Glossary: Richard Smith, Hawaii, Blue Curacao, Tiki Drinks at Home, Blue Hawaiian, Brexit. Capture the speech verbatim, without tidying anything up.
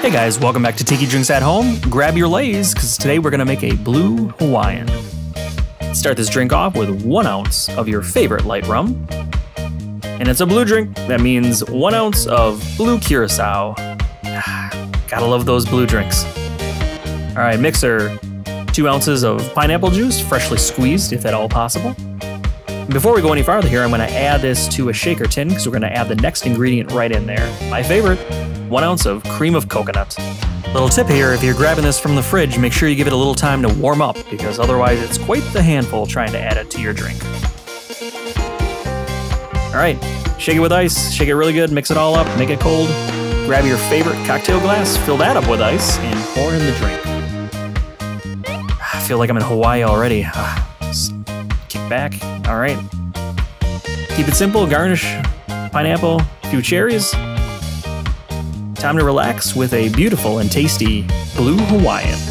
Hey guys, welcome back to Tiki Drinks at Home. Grab your Lays, because today we're gonna make a Blue Hawaiian. Start this drink off with one ounce of your favorite light rum. And it's a blue drink, that means one ounce of Blue Curacao. Gotta love those blue drinks. All right, mixer, two ounces of pineapple juice, freshly squeezed if at all possible. Before we go any farther here, I'm gonna add this to a shaker tin because we're gonna add the next ingredient right in there. My favorite, one ounce of cream of coconut. Little tip here, if you're grabbing this from the fridge, make sure you give it a little time to warm up because otherwise it's quite the handful trying to add it to your drink. All right, shake it with ice, shake it really good, mix it all up, make it cold. Grab your favorite cocktail glass, fill that up with ice, and pour in the drink. I feel like I'm in Hawaii already. Back. All right. Keep it simple. Garnish pineapple, a few cherries. Time to relax with a beautiful and tasty Blue Hawaiian.